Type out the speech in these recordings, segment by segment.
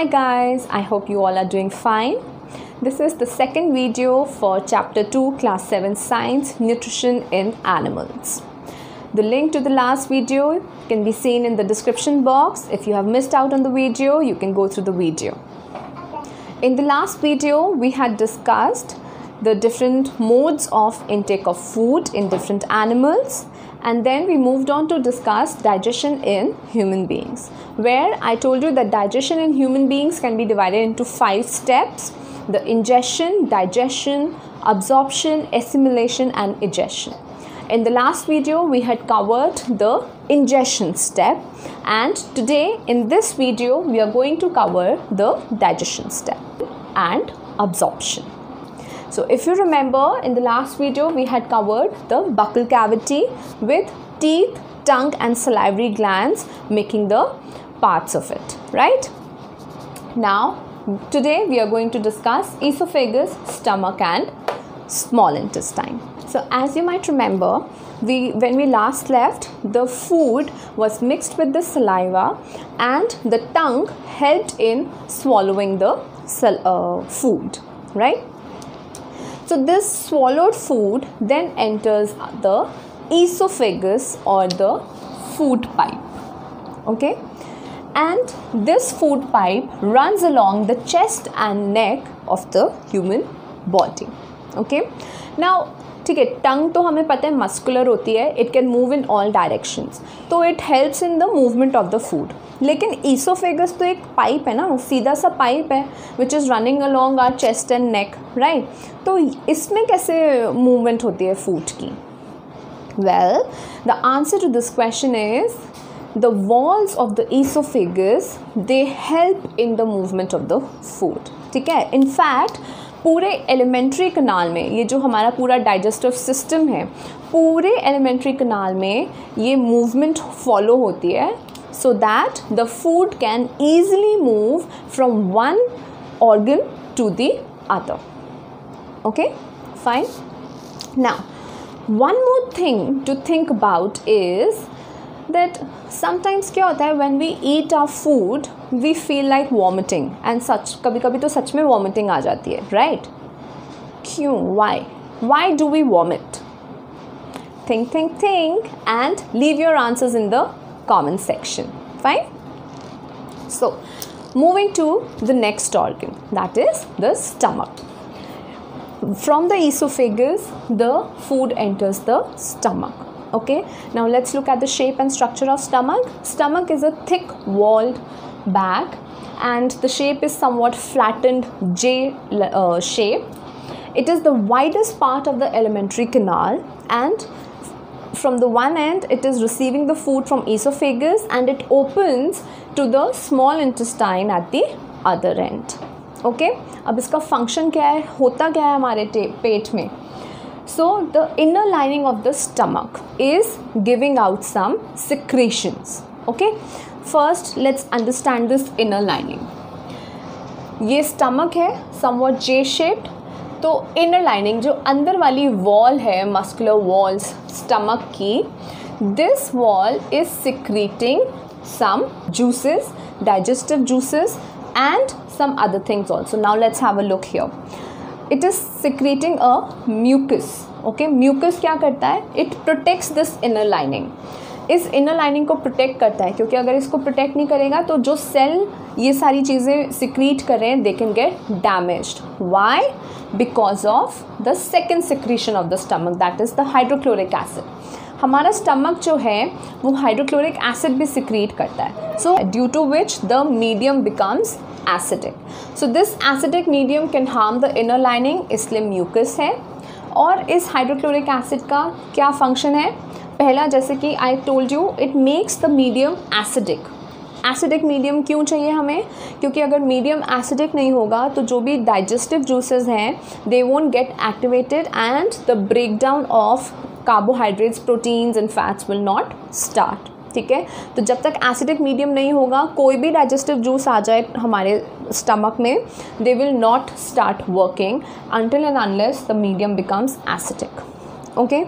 Hi guys, I hope you all are doing fine. This is the second video for chapter 2 class 7 science, nutrition in animals. The link to the last video can be seen in the description box. If you have missed out on the video, you can go through the video. In the last video, we had discussed the different modes of intake of food in different animals, and then we moved on to discuss digestion in human beings, where I told you that digestion in human beings can be divided into 5 steps: the ingestion, digestion, absorption, assimilation and egestion. In the last video, we had covered the ingestion step, and today in this video we are going to cover the digestion step and absorption. So if you remember, in the last video we had covered the buccal cavity with teeth, tongue and salivary glands making the parts of it, right? Now today we are going to discuss esophagus, stomach and small intestine. So as you might remember, when we last left, the food was mixed with the saliva and the tongue helped in swallowing the food, right? So this swallowed food then enters the esophagus or the food pipe, okay? And this food pipe runs along the chest and neck of the human body, okay? Now, tongue to hume pata hai muscular hoti hai, it can move in all directions, so it helps in the movement of the food. Lekin esophagus to ek pipe hai na, seedha sa pipe hai which is running along our chest and neck, right? So isme kaise movement hoti hai food ki? Well, the answer to this question is the walls of the esophagus, they help in the movement of the food, theek hai? In fact, पूरे elementary canal में, ये जो हमारा पूरा digestive system है, पूरे elementary canal में ये मूवमेंट फॉलो होती है, so that the food can easily move from one organ to the other, okay fine. Now one more thing to think about is that sometimes क्या होता है, when we eat our food we feel like vomiting and such. कभी कभी तो सच में vomiting आ जाती है, right? क्यों? Why do we vomit? Think and leave your answers in the comment section, fine? So moving to the next organ, that is the stomach. From the esophagus the food enters the stomach. Okay, now let's look at the shape and structure of stomach. Stomach is a thick walled bag and the shape is somewhat flattened J shape. It is the widest part of the alimentary canal, and from the one end it is receiving the food from esophagus and it opens to the small intestine at the other end. Okay, अब इसका function क्या है, होता क्या है हमारे पेट में? So the inner lining of the stomach is giving out some secretions. Okay, first let's understand this inner lining. ये stomach है somewhat J shaped, तो inner lining जो अंदर वाली wall है, muscular walls stomach की, this wall is secreting some juices, digestive juices and some other things also. Now let's have a look here. It is secreting a mucus. Okay, mucus क्या करता है? It protects this inner lining. इस inner lining को protect करता है, क्योंकि अगर इसको protect नहीं करेगा तो जो cell ये सारी चीज़ें secrete कर रहे हैं, they can get damaged. Why? Because of the second secretion of the stomach, that is the hydrochloric acid. हमारा stomach जो है वो hydrochloric acid भी secrete करता है. So due to which the medium becomes acidic. So this acidic medium can harm the inner lining, इसलिए mucus है. और इस hydrochloric acid का क्या function है? पहला, जैसे कि I told you, it makes the medium acidic. Acidic medium क्यों चाहिए हमें? क्योंकि अगर medium acidic नहीं होगा तो जो भी digestive juices हैं they won't get activated and the breakdown of carbohydrates, proteins and fats will not start. ठीक है, तो जब तक एसिडिक मीडियम नहीं होगा, कोई भी डाइजेस्टिव जूस आ जाए हमारे स्टमक में, they will not start working until and unless the medium becomes acidic. Okay,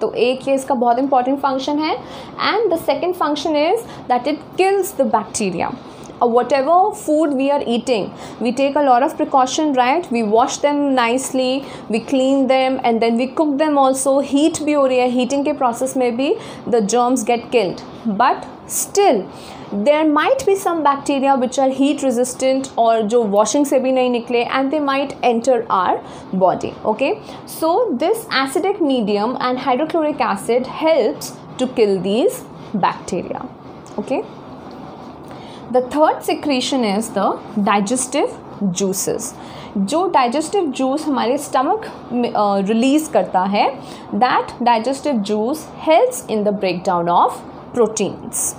तो एक ये इसका बहुत इंपॉर्टेंट फंक्शन है. And the second function is that it kills the bacteria. whatever food we are eating, we take a lot of precaution, right? We wash them nicely, we clean them, and then we cook them also. Heat bhi ho rahi hai, heating ke process mein bhi the germs get killed. But still, there might be some bacteria which are heat resistant or jo washing se bhi nahi nikle, and they might enter our body. Okay, so this acidic medium and hydrochloric acid helps to kill these bacteria. Okay, the third secretion is the digestive juices. जो digestive juice हमारे stomach release करता है, that digestive juice helps in the breakdown of proteins.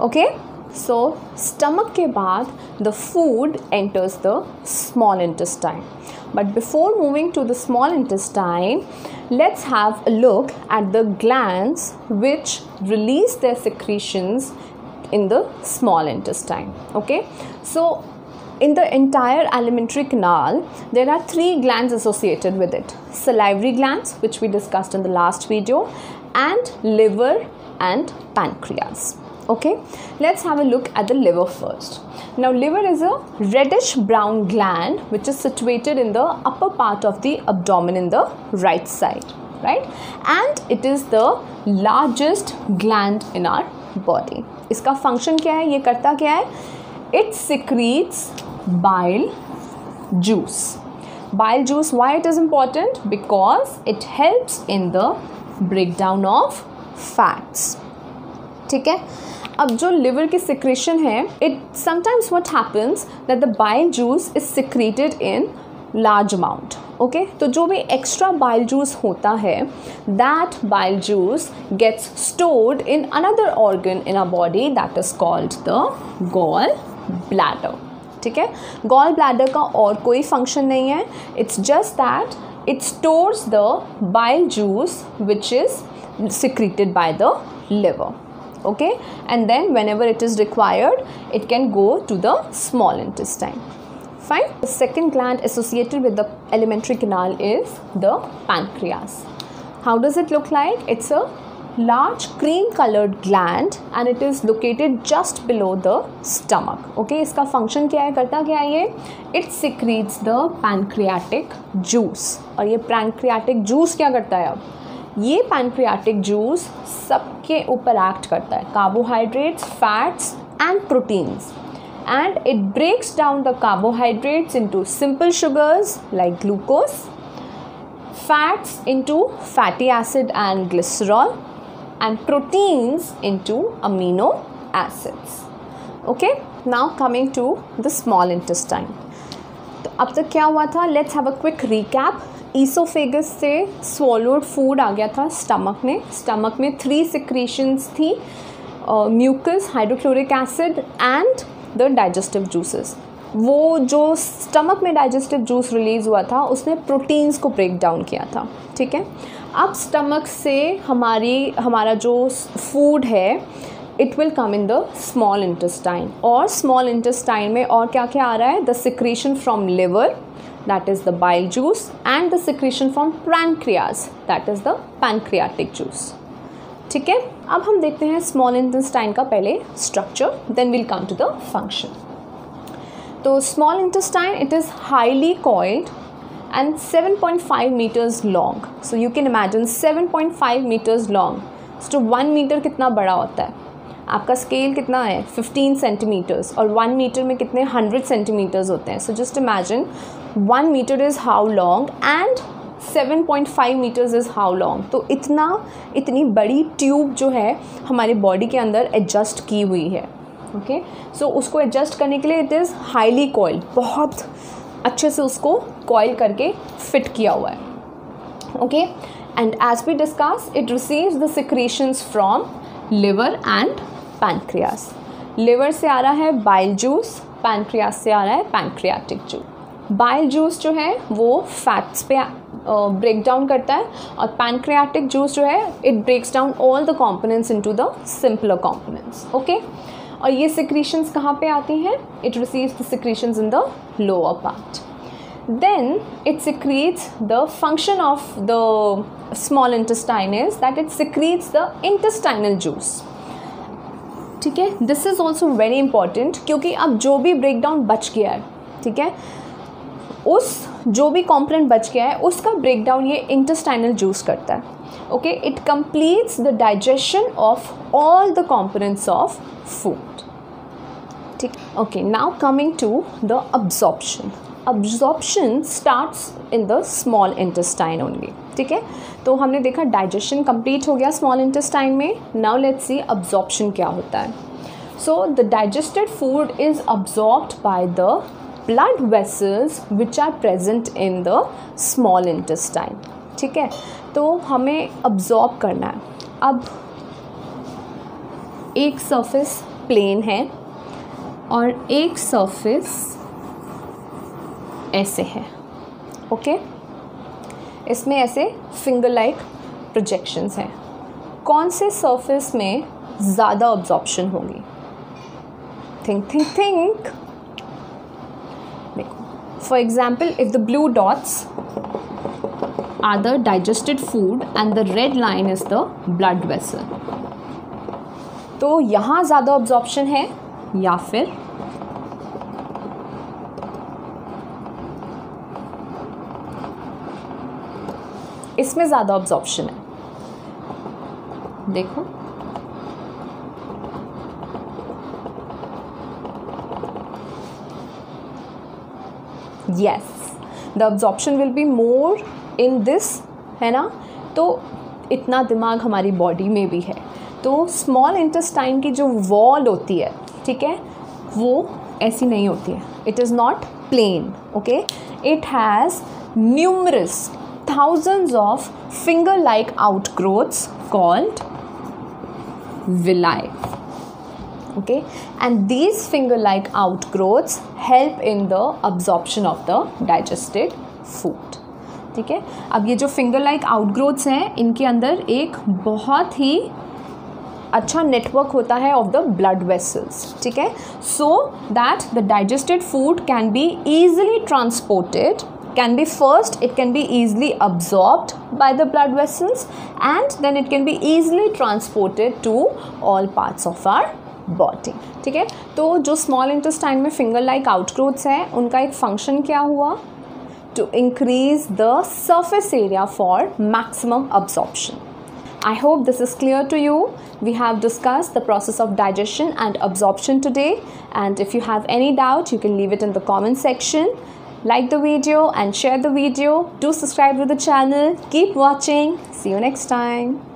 Okay, so stomach के बाद the food enters the small intestine. But before moving to the small intestine, let's have a look at the glands which release their secretions in the small intestine. Okay, so in the entire alimentary canal, there are three glands associated with it: salivary glands, which we discussed in the last video, and liver and pancreas. Okay, let's have a look at the liver first. Now, liver is a reddish brown gland which is situated in the upper part of the abdomen in the right side, right? And it is the largest gland in our body. इसका function क्या है? ये करता क्या है? It secretes bile juice. Bile juice, why it is important? Because it helps in the breakdown of fats. ठीक है? अब जो liver की secretion है, it sometimes what happens that the bile juice is secreted in large amount. Okay, तो जो भी extra bile juice होता है, that bile juice gets stored in another organ in our body that is called the gall bladder. ठीक है? Gall bladder का और कोई function नहीं है. It's just that it stores the bile juice which is secreted by the liver. Okay, and then whenever it is required, it can go to the small intestine. Fine. The second gland associated with the alimentary canal is the pancreas. How does it look like? It's a large cream colored gland and it is located just below the stomach. Okay, इसका function क्या है, करता क्या है ये? It secretes the pancreatic juice. और ये pancreatic juice क्या करता है अब? ये पैनक्रियाटिक जूस सबके ऊपर एक्ट करता है, carbohydrates, fats and proteins, and it breaks down the carbohydrates into simple sugars like glucose, fats into fatty acid and glycerol, and proteins into amino acids. Okay, now coming to the small intestine. तो अब तक क्या हुआ था? Let's have a quick recap. Oesophagus से swallowed food आ गया था स्टमक में. स्टमक में थ्री सिक्रीशंस थी, mucus, hydrochloric acid and the digestive juices. वो जो स्टमक में डाइजेस्टिव जूस रिलीज़ हुआ था उसने प्रोटीन्स को ब्रेक डाउन किया था. ठीक है, अब स्टमक से हमारा जो फूड है, it will come in the small intestine. और small intestine में और क्या क्या आ रहा है? The secretion from liver, that is the bile juice, and the secretion from pancreas, that is the pancreatic juice. ठीक है, अब हम देखते हैं small intestine का पहले structure, then we'll come to the function. तो small intestine, it is highly coiled and 7.5 meters long. So you can imagine 7.5 meters long. So 1 meter कितना बड़ा होता है? आपका स्केल कितना है? 15 सेंटीमीटर्स. और 1 मीटर में कितने 100 सेंटीमीटर्स होते हैं. So just imagine 1 metre is how long and 7.5 metres is how long. तो इतनी बड़ी ट्यूब जो है हमारे बॉडी के अंदर एडजस्ट की हुई है. ओके, सो उसको एडजस्ट करने के लिए इट इज़ हाईली कॉइल्ड, बहुत अच्छे से उसको कॉइल करके फिट किया हुआ है. Okay, and as we discuss, it receives the secretions from liver and pancreas. Liver से आ रहा है बाइल जूस, पैनक्रियास से आ रहा है पैनक्रियाटिक जूस. बाइल जूस जो है वो फैट्स पे ब्रेक डाउन करता है, और पैनक्रियाटिक जूस जो है it breaks down all the components into the simpler components. Okay, और ये सिक्रीशंस कहाँ पे आती हैं? It receives the secretions in the lower part. Then it secretes, the function of the small intestine is that it secretes the intestinal juice. ठीक है, this is also very important, क्योंकि अब जो भी ब्रेकडाउन बच गया है, ठीक है, उस जो भी कॉम्पोनेंट बच गया है उसका ब्रेकडाउन ये इंटेस्टाइनल जूस करता है. Okay, it completes the digestion of all the components of food. ठीक, okay, now coming to the absorption. Absorption starts in the small intestine only. ठीक है, तो हमने देखा डाइजेशन कंप्लीट हो गया स्मॉल इंटेस्टाइन में. नाउ लेट्स सी अब्जॉर्प्शन क्या होता है. So the digested food is absorbed by the blood vessels which are present in the small intestine. ठीक है, तो हमें absorb करना है. अब एक surface plane है और एक surface ऐसे है. ओके, इसमें ऐसे finger like projections हैं. कौन से surface में ज़्यादा absorption होगी? Think. For example, if the blue dots are the digested food and the red line is the blood vessel, तो यहाँ ज़्यादा absorption है या फिर इसमें ज़्यादा absorption है? देखो, yes, the absorption will be more in this, है ना. तो इतना दिमाग हमारी बॉडी में भी है. तो स्मॉल इंटेस्टाइन की जो वॉल होती है, ठीक है, वो ऐसी नहीं होती है. It is not plain. Okay, it has numerous thousands of finger like outgrowths called villi. Okay, and these finger-like outgrowths help in the absorption of the digested food. ठीक है, अब ये जो finger-like outgrowths हैं, इनके अंदर एक बहुत ही अच्छा network होता है of the blood vessels. ठीक है, so that the digested food can be easily transported, can be first it can be easily absorbed by the blood vessels and then it can be easily transported to all parts of our body. ठीक है, तो जो small intestine में finger like outgrowths हैं, उनका एक function क्या हुआ? To increase the surface area for maximum absorption. I hope this is clear to you. We have discussed the process of digestion and absorption today, and if you have any doubt you can leave it in the comment section. Like the video and share the video. Do subscribe to the channel. Keep watching. See you next time.